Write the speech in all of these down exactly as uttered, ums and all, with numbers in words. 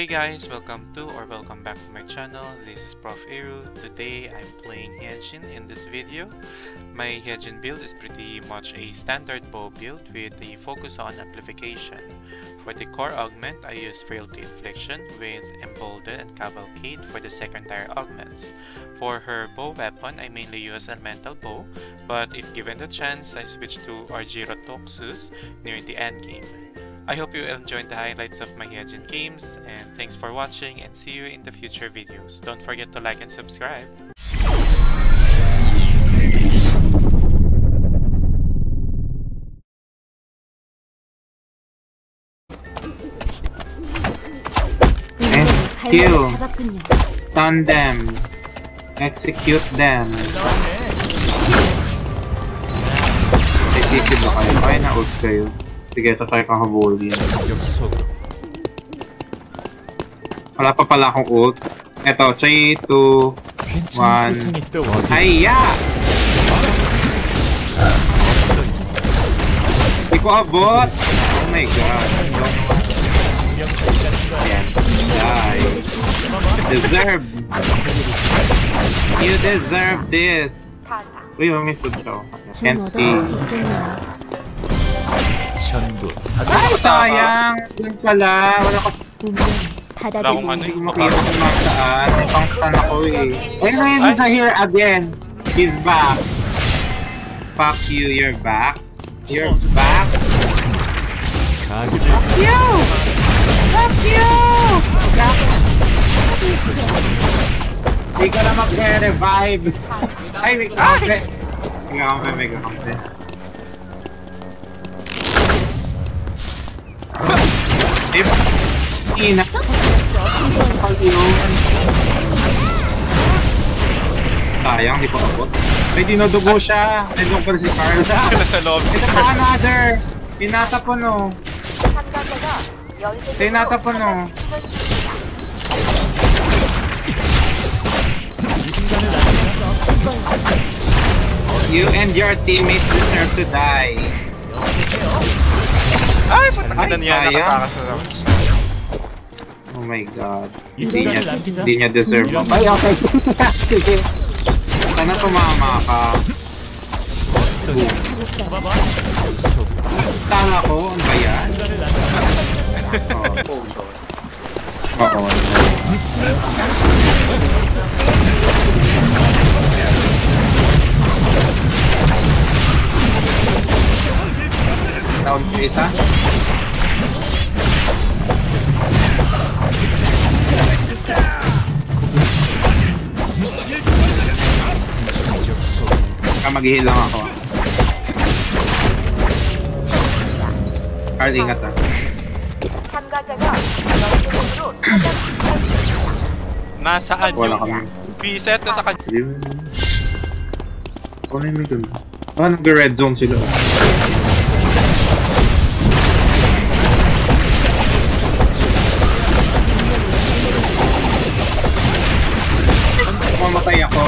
Hey guys, welcome to or welcome back to my channel. This is Prof Eru. Today I'm playing Hyejin in this video. My Hyejin build is pretty much a standard bow build with a focus on amplification. For the core augment, I use Frailty Infliction with Embolden and Cavalcade for the secondary augments. For her bow weapon, I mainly use Elemental Bow, but if given the chance, I switch to Argyrotoxus near the end game. I hope you enjoyed the highlights of my Hyejin games, and thanks for watching and see you in the future videos. Don't forget to like and subscribe! Kill! Stun them! Execute them! Execute ba kayo? Kaya na-ult kayo. Sige, tatay kang habulin. Wala pa pala akong ult. Eto, three, two, one. Hiya! Hindi ko habot! Oh my god. Yeah. Die. Deserve! You deserve this! Uy, mamisod siya. I can't see. Ay, sayang! Yan pala! Wala ko... Wala akong ano yung makarap na magsaan. May pang-stun ako eh. Ayun na yun, he's here again! He's back! Fuck you, you're back! You're back! Fuck you! Fuck you! Hindi ko na mag-revive! Ay, may kampe! May kampe, may kampe. If in a sayang, di pa abot. May dinodugo siya. Nandun pa rin si Carl. Nasa loob si Carl. Ito pa another. Tinatapon o. Tinatapon o. You and your teammates deserve to die. Ay, pataka na niya, nakatakas na naman. Oh my god. Hindi niya, hindi niya deserve mo. Ay, okay. Sige. Sana tumama ka. Tanga ko, ano ba yan? Oo. Oo. Down yung isa. Baka mag-heal lang ako. Carl, ingat ah. Nasaan yung B-set na sa kanya? Ano yung may gun? Baka nag-red zone sila. Mamatay ako.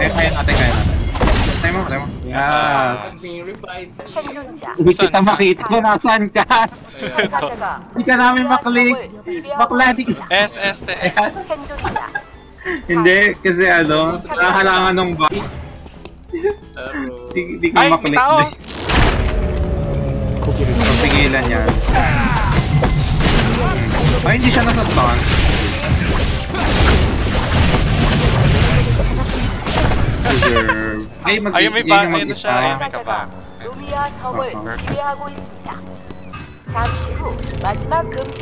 Eh, kaya natin, kaya natin. Tayo mo, tayo mo. Yes! Hindi kita makita ko, nasaan ka? Hindi ka namin maklik. Makladik. S S T S. Hindi, kasi ano, nakahalangan ng ba. Hindi ka maklik. Ay, may tao! Pigilan yan. Ay, hindi siya nasastun. Ay, mag- ayun, may bag, ayun na siya, ayun, may kabak.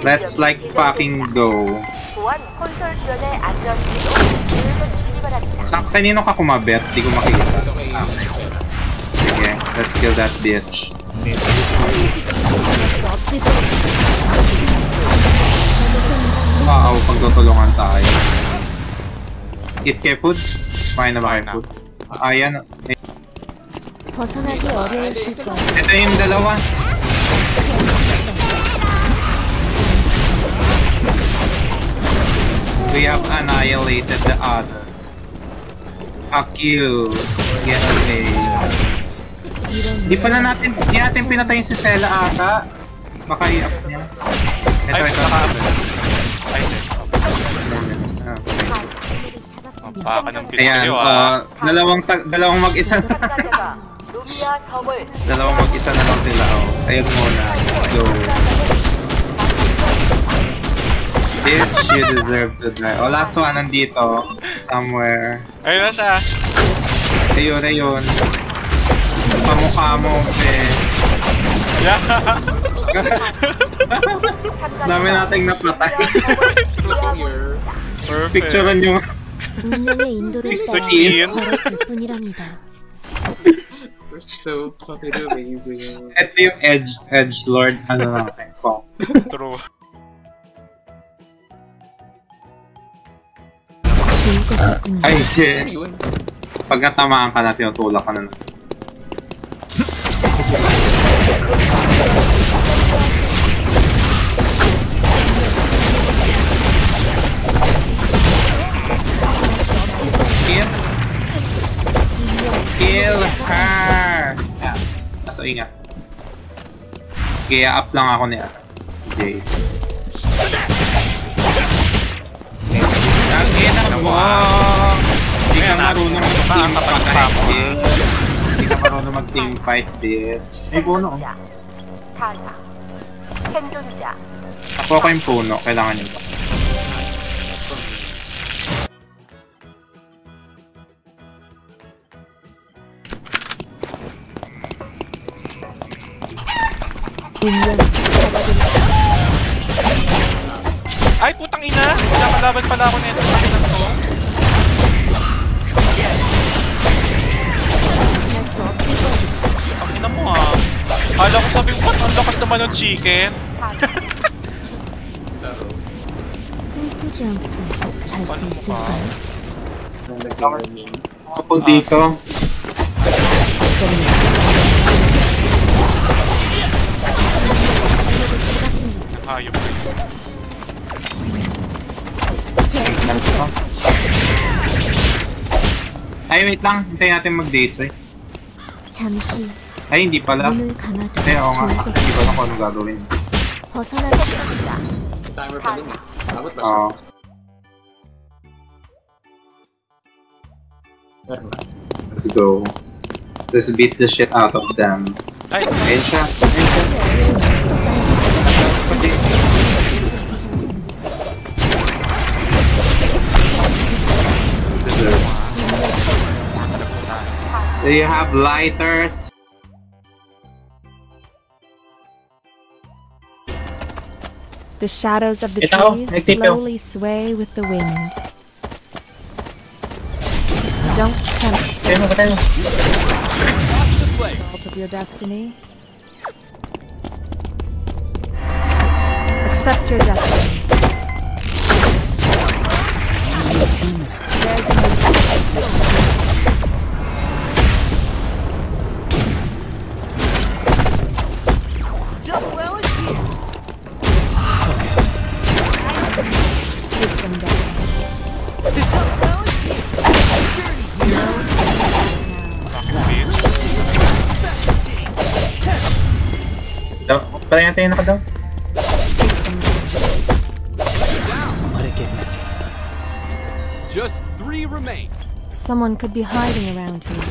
Let's like fucking go. Sa kanino ka kumabit? Di ko makikita. Sige, let's kill that bitch. Wow, pagtutulungan tayo. Eat kay food? Kumain na ba kay food? Ayan. Ito yung dalawa. We have annihilated the others. Fuck you. Get away. Di pala natin, di natin pinatayin si Sela ata. Baka i-up niya. I Baka ng pisilyo ah. Dalawang dalawang mag-isa na. Dalawang mag-isa na lang sila. Ayun muna. Go. Bitch, you deserve to die. O, last one nandito. Somewhere. Ayun na siya. Ayun, ayun. Pamukha mo, bitch. Yeah. Dami nating napatay. Perfect. Picturean nyo. sixteen. We're so fucking amazing. At the edge, edge lord, ano natin? Fuck. True. Uh, ay, shit. Pag natamaan ka na, tinutulak ka na. Kill her! Yes. Kaso ingat. Kaya up lang ako niya. Okay. Ang gina mo! Hindi ka marunong mag-team fight, bitch. Hindi ka marunong mag-team fight, bitch. May puno. Ako ako yung puno. Kailangan nyo ba? Ay putang ina! Pinapalaban pala ako nito. Ang ina mo ah. Kala ko sabi ko, ang lakas naman ng chicken. Ako dito. Hayop ko isa. Ay, wait lang. Hintayin natin mag-date eh. Ay, hindi pala. Ay, oo nga. Hindi pala kung anong gagawin. Timer pa rin eh. Abot ba siya? Oo. Let's go. Let's beat the shit out of them. Ay! Ayun siya. Ayun siya. Do you have lighters? The shadows of the Ito, trees nagtito. Slowly sway with the wind. Don't tempt the of your destiny. Accept your destiny. Tayo na ka daw. Just three remain. Someone could be hiding around here.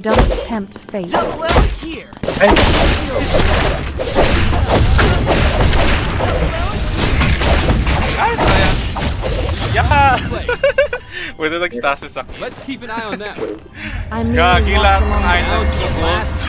Don't tempt fate. Double L is here. Hey. Yeah. With the stasis. Let's keep an eye on that. I'm Gagi lang. I know.